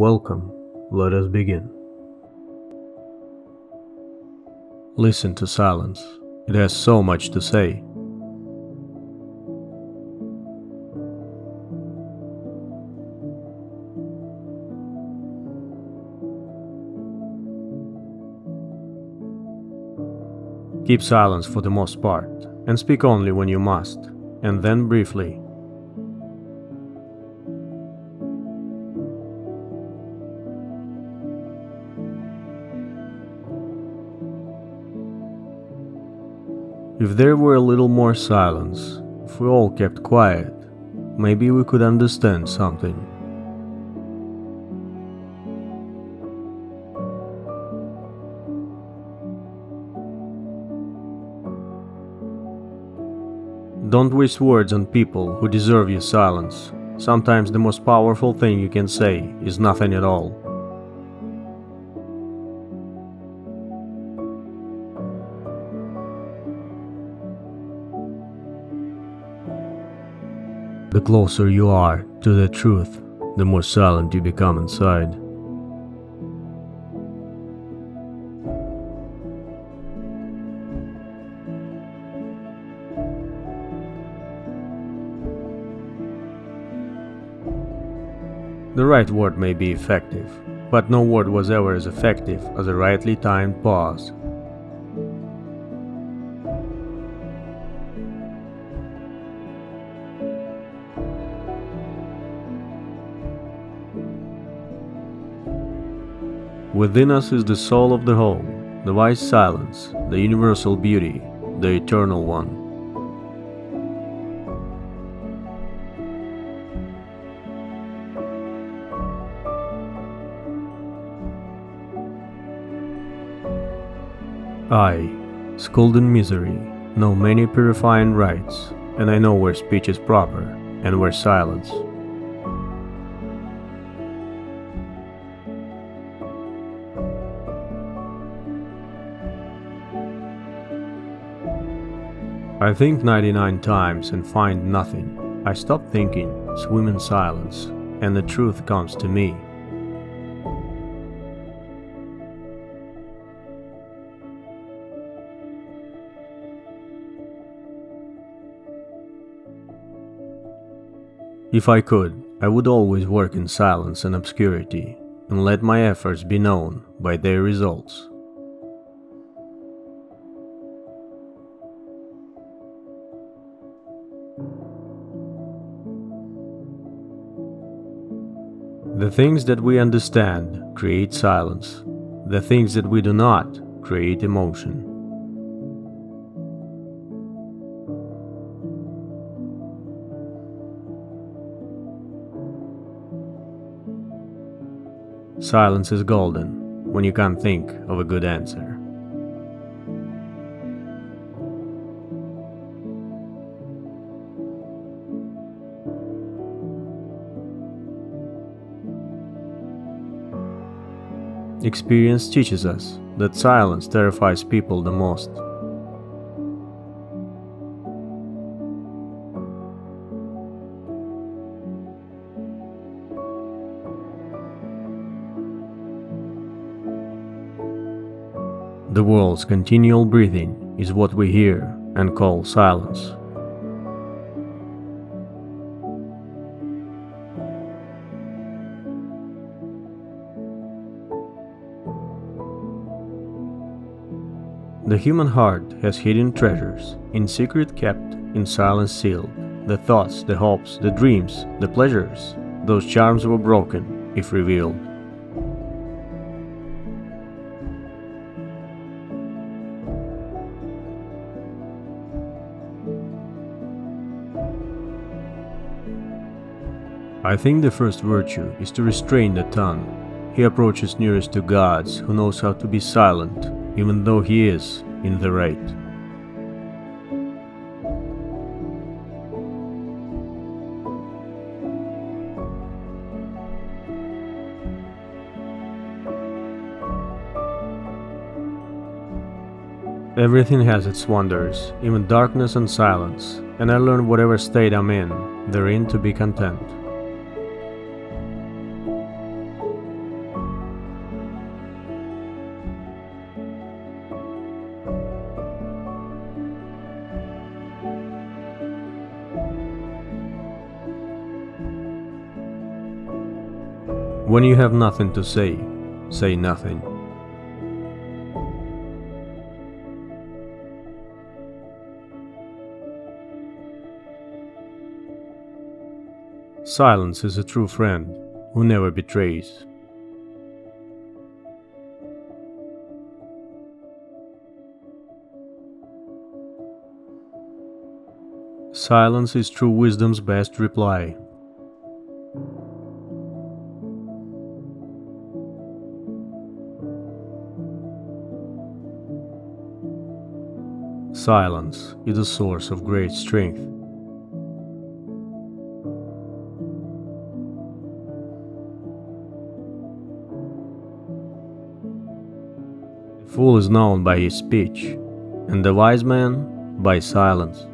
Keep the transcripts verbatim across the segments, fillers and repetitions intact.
Welcome, let us begin. Listen to silence, it has so much to say. Keep silence for the most part, and speak only when you must, and then briefly. If there were a little more silence, if we all kept quiet, maybe we could understand something. Don't waste words on people who deserve your silence. Sometimes the most powerful thing you can say is nothing at all. The closer you are to the truth, the more silent you become inside. The right word may be effective, but no word was ever as effective as a rightly timed pause. Within us is the soul of the whole, the wise silence, the universal beauty, the eternal one. I, schooled in misery, know many purifying rites, and I know where speech is proper and where silence. I think ninety-nine times and find nothing. I stop thinking, swim in silence, and the truth comes to me. If I could, I would always work in silence and obscurity, and let my efforts be known by their results. The things that we understand create silence. The things that we do not create emotion. Silence is golden when you can't think of a good answer. Experience teaches us that silence terrifies people the most. The world's continual breathing is what we hear and call silence. The human heart has hidden treasures, in secret kept, in silence sealed. The thoughts, the hopes, the dreams, the pleasures, those charms were broken if revealed. I think the first virtue is to restrain the tongue. He approaches nearest to gods who knows how to be silent, even though he is in the right. Everything has its wonders, even darkness and silence, and I learn whatever state I'm in, therein to be content. When you have nothing to say, say nothing. Silence is a true friend who never betrays. Silence is true wisdom's best reply. Silence is a source of great strength. The fool is known by his speech, and the wise man by silence.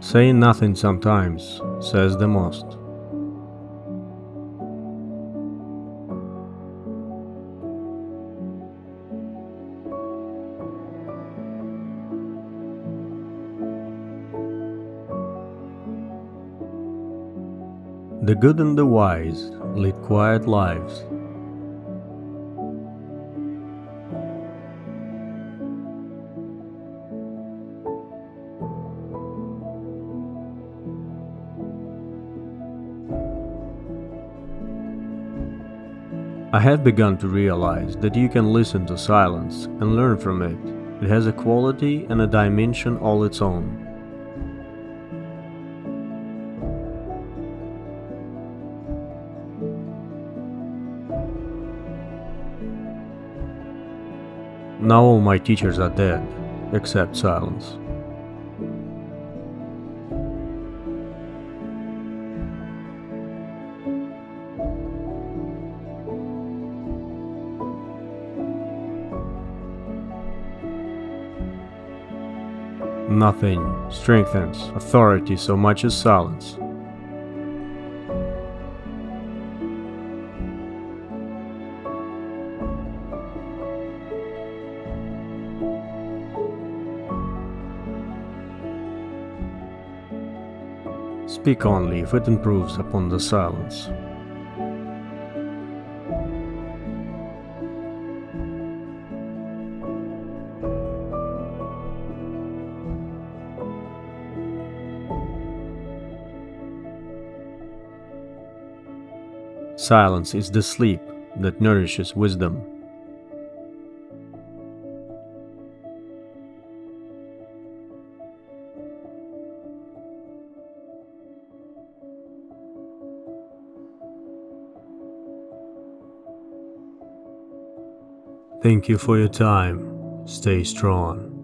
Saying nothing sometimes says the most. The good and the wise lead quiet lives. I have begun to realize that you can listen to silence and learn from it. It has a quality and a dimension all its own. Now all my teachers are dead, except silence. Nothing strengthens authority so much as silence. Speak only if it improves upon the silence. Silence is the sleep that nourishes wisdom. Thank you for your time. Stay strong.